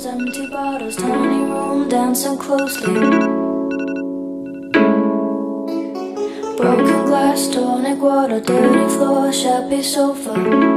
bottles, empty bottles, tiny room, down so closely. Broken glass, tonic water, dirty floor, shabby sofa.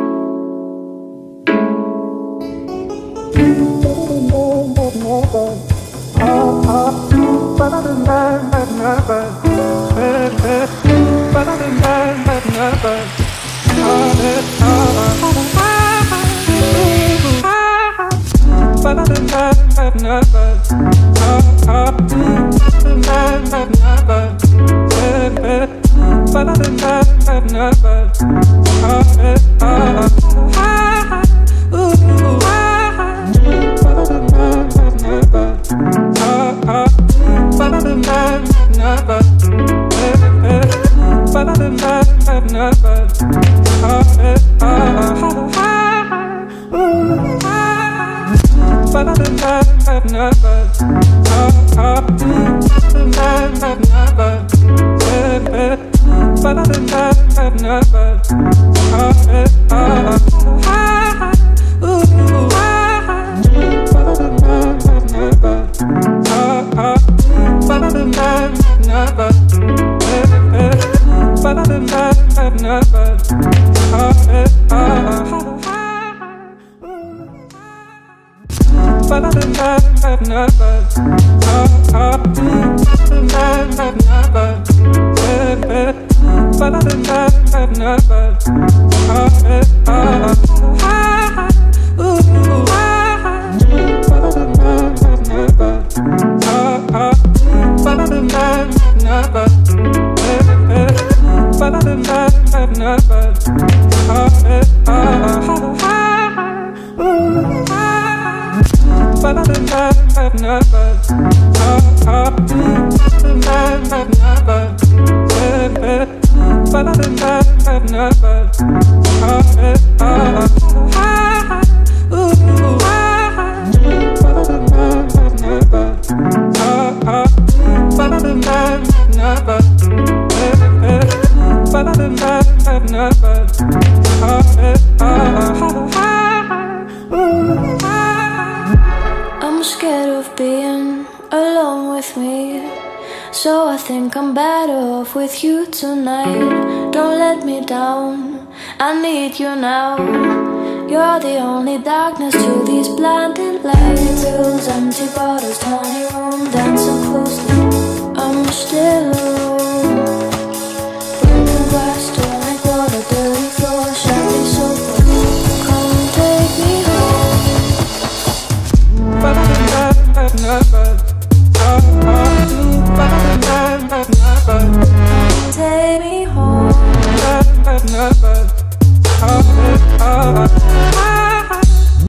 Darkness to these blinded lights, empty bottles, tiny room, dancing close.